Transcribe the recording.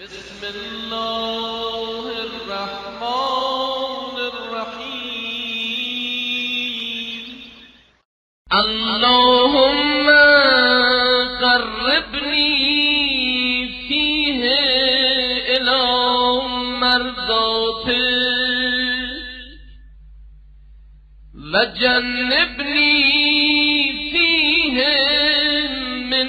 بسم الله الرحمن الرحيم. اللهم قربني فيه إلى مرضاتك وجنبني فيه من